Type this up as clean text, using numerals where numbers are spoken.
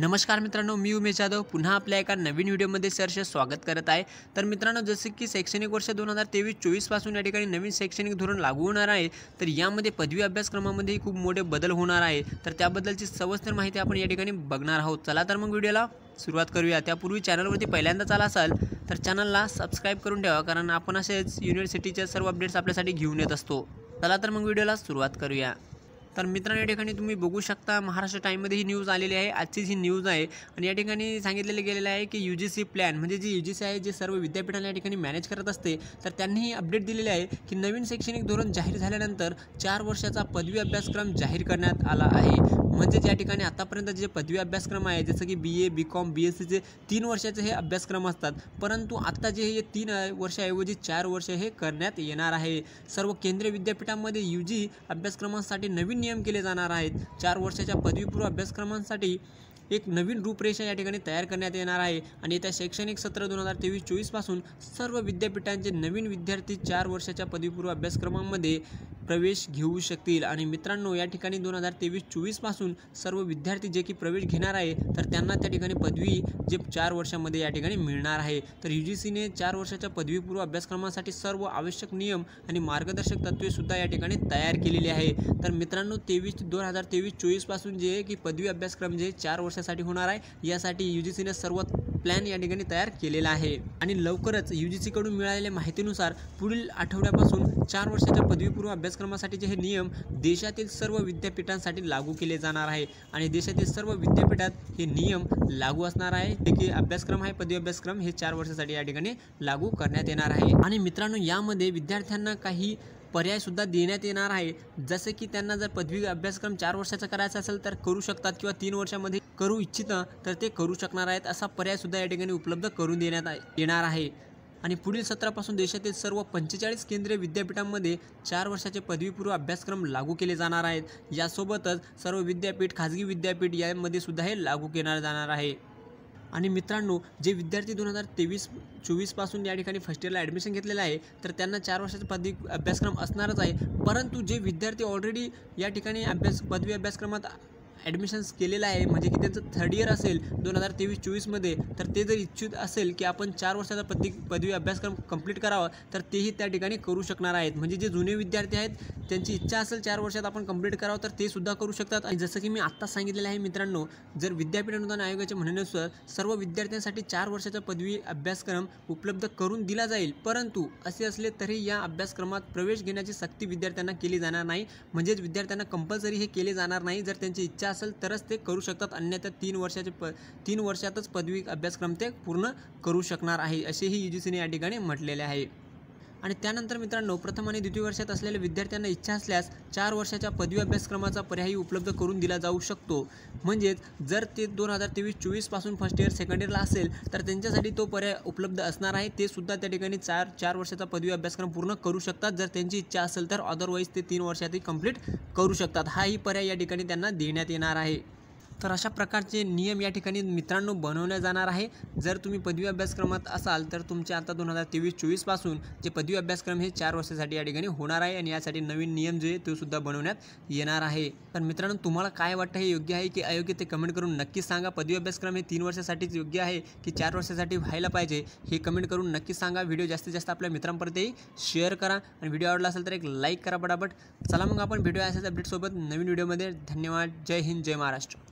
नमस्कार मित्रांनो, मी उमेश जाधव पुन्हा आपल्या एका नवीन व्हिडिओमध्ये सहर्ष स्वागत करत आहे। तर मित्रांनो, जसे की शैक्षणिक वर्ष 2023-24 पासून या ठिकाणी नवीन शैक्षणिक धोरण लागू होणार आहे, तर यामध्ये पदवी अभ्यासक्रमामध्ये खूप मोठे बदल होणार आहे। तर त्याबद्दलची सविस्तर माहिती आपण या ठिकाणी बघणार आहोत। चला तर मग व्हिडिओला सुरुवात करूया। त्यापूर्वी चॅनलवरती पहिल्यांदाच आला असाल तर चॅनलला सबस्क्राइब करून ठेवा, कारण आपण असेच युनिव्हर्सिटीचे सर्व अपडेट्स आपल्यासाठी घेऊन येत असतो। चला तर मग व्हिडिओला सुरुवात करूया। तर मित्रांनो, या ठिकाणी तुम्ही बघू शकता, महाराष्ट्र टाइममध्ये ही न्यूज आलेली आहे, आजची ही न्यूज आहे। आणि या ठिकाणी सांगितलेले गेलेले आहे की यूजीसी प्लॅन म्हणजे जी यूजीसी आहे, जे सर्व विद्यापीठांना या ठिकाणी मॅनेज करत असते, तर त्यांनीही अपडेट दिलेले आहे की नवीन शैक्षणिक धोरण जाहीर झाल्यानंतर 4 वर्षाचा पदवी अभ्यासक्रम जाहीर करण्यात आला आहे। म्हणजे ज्या ठिकाणी आतापर्यंत जे पदवी अभ्यासक्रम आहे, जसं की BA, BCom, BSc 3 वर्षाचे हे अभ्यासक्रम असतात, परंतु आत्ता जे हे 3 वर्षाऐवजी 4 वर्ष हे करण्यात येणार आहे। सर्व केंद्रीय विद्यापीठांमध्ये UG अभ्यासक्रमांसाठी नवीन नियम केले जाणार आहेत। 4 वर्षाच्या पदवीपूर्व अभ्यासक्रमांसाठी एक नवीन रूपरेषा या ठिकाणी तयार करण्यात येणार आहे। आणि त्या शैक्षणिक सत्र 2023-24 पासून सर्व विद्यापीठांचे नवीन विद्यार्थी 4 वर्षाच्या पदवीपूर्व अभ्यासक्रमांमध्ये प्रवेश घेऊ शकतील। आणि मित्रांनो, या ठिकाणी 2023-24 पासून सर्व विद्यार्थी जे की प्रवेश घेणार आहे, तर त्यांना त्या ठिकाणी पदवी जे 4 वर्षांमध्ये या ठिकाणी मिळणार आहे। तर UGCने 4 वर्षाच्या पदवीपूर्व अभ्यासक्रमासाठी सर्व आवश्यक नियम आणि मार्गदर्शक तत्त्वे सुद्धा या ठिकाणी तयार केलेली आहे। तर मित्रांनो, 2023-24 पासून जे की पदवी अभ्यासक्रम जे 4 वर्षासाठी होणार आहे, यासाठी UGCने सर्वात प्लॅन या ठिकाणी तयार केलेला आहे। आणि लवकरच UGCकडून मिळालेल्या माहितीनुसार पुढील आठवड्यापासून 4 वर्षाच्या पदवीपूर्व अभ्यासक्रमासाठीचे हे नियम देशातील सर्व विद्यापीठांसाठी लागू केले जाणार आहे। आणि देशातील सर्व विद्यापीठात हे नियम लागू असणार आहे, जे की अभ्यासक्रम आहे पदवी अभ्यासक्रम हे 4 वर्षासाठी या ठिकाणी लागू करण्यात येणार आहे। आणि मित्रांनो, यामध्ये विद्यार्थ्यांना काही पर्याय सुद्धा देण्यात येणार आहे, जसे की त्यांना जर पदवी अभ्यासक्रम 4 वर्षाचा करायचा असेल तर करू शकतात, किंवा 3 वर्षामध्ये करू इच्छिता तर ते करू शकणार आहेत, असा पर्याय सुद्धा या ठिकाणी उपलब्ध करून देण्यात येणार आहे। आणि पुढील सत्रापासून देशातील सर्व 45 केंद्रीय विद्यापीठांमध्ये 4 वर्षाचे पदवीपूर्व अभ्यासक्रम लागू केले जाणार आहेत। यासोबतच सर्व विद्यापीठ, खाजगी विद्यापीठ यांमध्ये सुद्धा हे लागू केले जाणार आहे। आणि मित्रांनो, जे विद्यार्थी 2023-24 पासून या ठिकाणी फर्स्ट इयरला ॲडमिशन घेतलेलं आहे, तर त्यांना 4 वर्षाचा पदवी अभ्यासक्रम असणारच आहे। परंतु जे विद्यार्थी ऑलरेडी या ठिकाणी पदवी अभ्यासक्रमात ॲडमिशन्स केलेलं आहे, म्हणजे की त्यांचं थर्ड इयर असेल 2023-24मध्ये, तर ते जर इच्छित असेल की आपण 4 वर्षाचा पदवी अभ्यासक्रम कंप्लीट करावा, तर तेही त्या ठिकाणी करू शकणार आहेत। म्हणजे जे जुने विद्यार्थी आहेत, त्यांची इच्छा असेल 4 वर्षात आपण कंप्लीट करावं, तर ते सुद्धा करू शकतात। आणि जसं की मी आत्ताच सांगितलेलं आहे मित्रांनो, जर विद्यापीठ अनुदान आयोगाच्या म्हणण्यानुसार सर्व विद्यार्थ्यांसाठी 4 वर्षाचा पदवी अभ्यासक्रम उपलब्ध करून दिला जाईल, परंतु असे असले तरी या अभ्यासक्रमात प्रवेश घेण्याची सक्ती विद्यार्थ्यांना केली जाणार नाही। म्हणजेच विद्यार्थ्यांना कंपल्सरी हे केले जाणार नाही, जर त्यांची इच्छा असेल तरच ते करू शकतात, अन्यथा 3 वर्षातच पदवी अभ्यासक्रम ते पूर्ण करू शकणार आहे, असेही UGCने या ठिकाणी म्हटलेले आहे। आणि त्यानंतर मित्रांनो, प्रथम आणि द्वितीय वर्षात असलेल्या विद्यार्थ्यांना इच्छा असल्यास 4 वर्षाच्या पदवी अभ्यासक्रमाचा पर्यायही उपलब्ध करून दिला जाऊ शकतो। म्हणजेच जर ते 2023-24 पासून फर्स्ट इयर सेकंड इयरला असेल, तर त्यांच्यासाठी तो पर्याय उपलब्ध असणार आहे। ते सुद्धा त्या ठिकाणी 4 वर्षाचा पदवी अभ्यासक्रम पूर्ण करू शकतात, जर त्यांची इच्छा असेल तर। अदरवाईज ते 3 वर्षातही कंप्लीट करू शकतात, हाही पर्याय या ठिकाणी त्यांना देण्यात येणार आहे। तर अशा प्रकारचे नियम या ठिकाणी मित्रांनो बनवले जाणार आहे। जर तुम्ही पदवी अभ्यासक्रमात असाल, तर तुमचे आता 2023-24 पासून जे पदवी अभ्यासक्रम हे 4 वर्षासाठी या ठिकाणी होणार आहे, आणि यासाठी नवीन नियम जे तो सुद्धा बनवण्यात येणार आहे। तर मित्रांनो, तुम्हाला काय वाटतं, हे योग्य आहे की अयोग्य ते कमेंट करून नक्की सांगा। पदवी अभ्यासक्रम हे 3 वर्षासाठीच योग्य आहे की 4 वर्षासाठी व्हायला पाहिजे, हे कमेंट करून नक्की सांगा। व्हिडिओ जास्तीत जास्त आपल्या मित्रांपर्यंतही शेअर करा, आणि व्हिडिओ आवडला असेल तर एक लाईक करा पटापट। चला मग आपण व्हिडिओ असेच अपडेटसोबत नवीन व्हिडिओमध्ये। धन्यवाद. जय हिंद, जय महाराष्ट्र।